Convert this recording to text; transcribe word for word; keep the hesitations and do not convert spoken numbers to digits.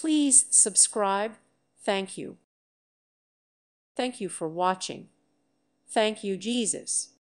Please subscribe. Thank you. Thank you for watching. Thank you, Jesus.